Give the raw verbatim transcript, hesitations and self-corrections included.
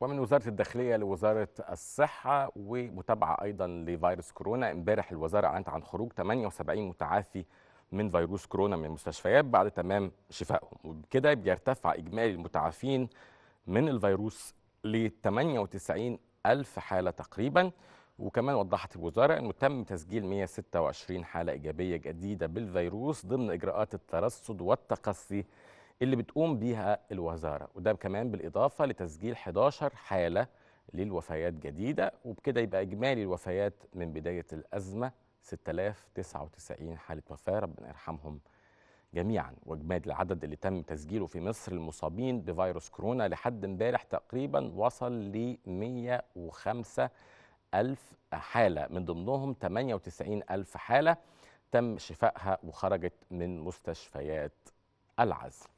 ومن وزارة الداخلية لوزارة الصحة ومتابعة أيضا لفيروس كورونا. امبارح الوزارة أعلنت عن خروج ثمانية وسبعين متعافي من فيروس كورونا من المستشفيات بعد تمام شفائهم، وبكده بيرتفع إجمالي المتعافين من الفيروس ل ثمانية وتسعين ألف حالة تقريبا. وكمان وضحت الوزارة أنه تم تسجيل مئة وستة وعشرين حالة إيجابية جديدة بالفيروس ضمن إجراءات الترصد والتقصي اللي بتقوم بيها الوزارة، وده كمان بالإضافة لتسجيل إحدى عشرة حالة للوفيات جديدة، وبكده يبقى إجمالي الوفيات من بداية الأزمة ستة آلاف وتسعة وتسعين حالة وفاة، ربنا يرحمهم جميعا. وإجمالي العدد اللي تم تسجيله في مصر المصابين بفيروس كورونا لحد امبارح تقريبا وصل ل مئة وخمسة ألف حالة، من ضمنهم ثمانية وتسعين ألف حالة تم شفائها وخرجت من مستشفيات العزل.